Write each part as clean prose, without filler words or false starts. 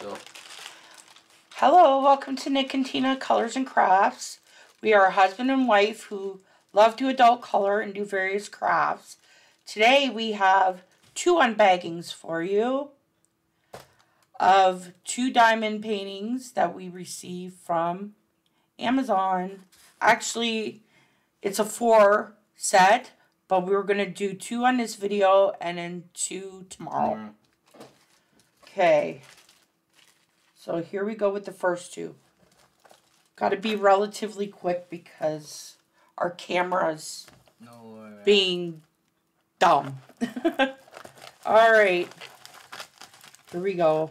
So, hello, welcome to Nick and Tina Colors and Crafts. We are a husband and wife who love to adult color and do various crafts. Today we have two unbaggings for you of two diamond paintings that we received from Amazon. Actually, it's a four set, but we were going to do two on this video and then two tomorrow. Okay, so here we go with the first two. Got to be relatively quick because our camera's being dumb. All right, here we go.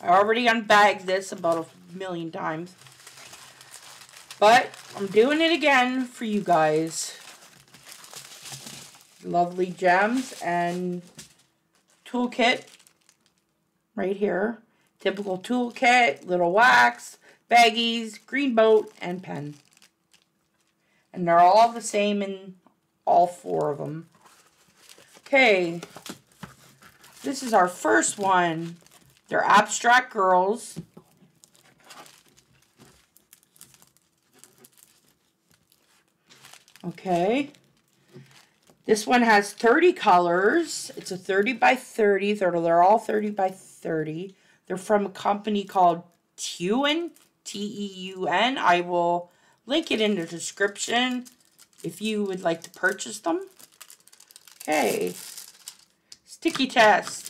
I already unbagged this about a million times, but I'm doing it again for you guys. Lovely gems and toolkit right here. Typical toolkit, little wax, baggies, green boat, and pen. And they're all the same in all four of them. Okay, this is our first one. They're abstract girls. Okay. This one has 30 colors. It's a 30 by 30. They're all 30 by 30. They're from a company called T-E-U-N. T-E-U-N. I will link it in the description if you would like to purchase them. Okay. Sticky test.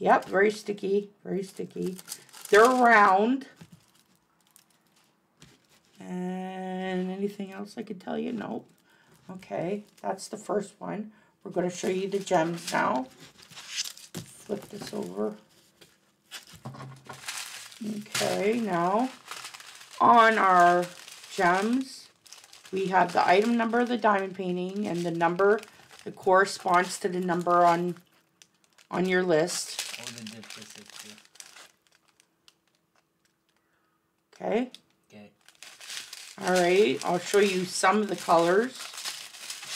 Yep, very sticky. Very sticky. They're round. And anything else I could tell you? Nope. Okay, that's the first one. We're going to show you the gems now. Flip this over. Okay, now on our gems, we have the item number of the diamond painting and the number that corresponds to the number on your list. Okay. Okay. All right, I'll show you some of the colors.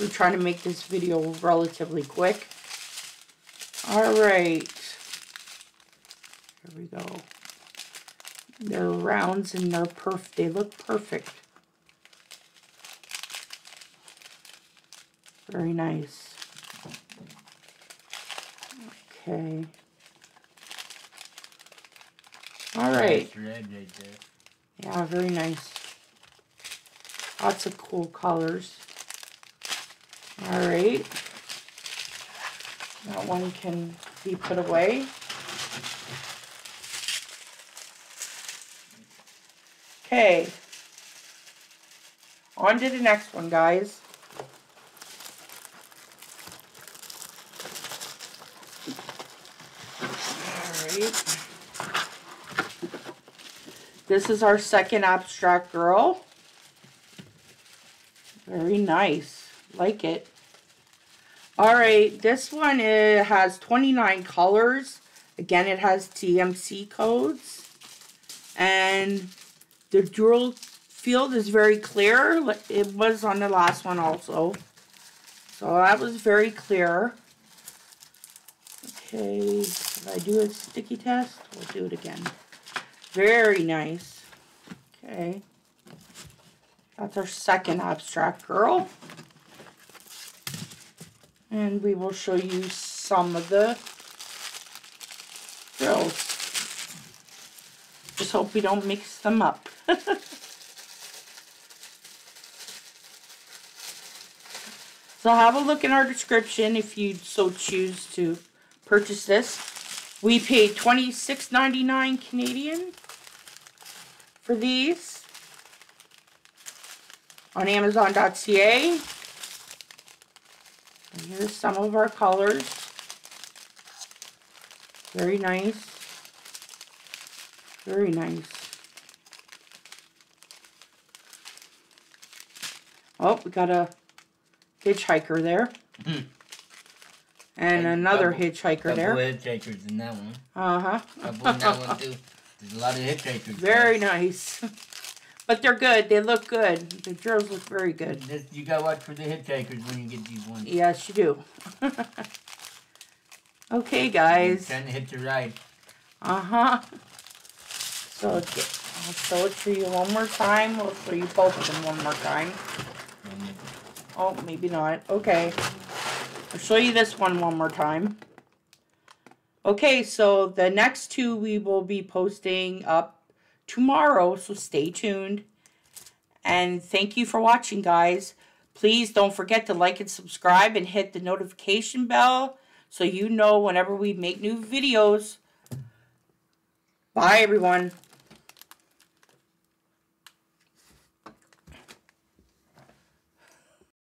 We're trying to make this video relatively quick. All right. Here we go. They're rounds and they're perfect. They look perfect. Very nice. Okay. All right. That's red right there. Yeah, very nice. Lots of cool colors. All right. That one can be put away. Okay, on to the next one, guys. All right. This is our second abstract girl. Very nice. Like it. All right, this one, it has 29 colors. Again, it has DMC codes. And the dual field is very clear. It was on the last one also. So that was very clear. Okay, should I do a sticky test? We'll do it again. Very nice. Okay. That's our second abstract girl. And we will show you some of the girls. Just hope we don't mix them up. So have a look in our description if you so choose to purchase this. We paid $26.99 Canadian for these on Amazon.ca. And here's some of our colors. Very nice. Very nice. Oh, we got a hitchhiker there. Mm. And another hitchhiker there. Couple hitchhikers in that one. Uh-huh. Couple in that one, too. There's a lot of hitchhikers. Very nice. But they're good. They look good. The drills look very good. You got to watch for the hitchhikers when you get these ones. Yes, you do. Okay, guys. You're trying to hit the ride. So okay, I'll show it to you one more time. I'll show you both of them one more time. Oh, maybe not. Okay. I'll show you this one more time. Okay, so the next two we will be posting up tomorrow, so stay tuned. And thank you for watching, guys. Please don't forget to like and subscribe and hit the notification bell so you know whenever we make new videos. Bye, everyone.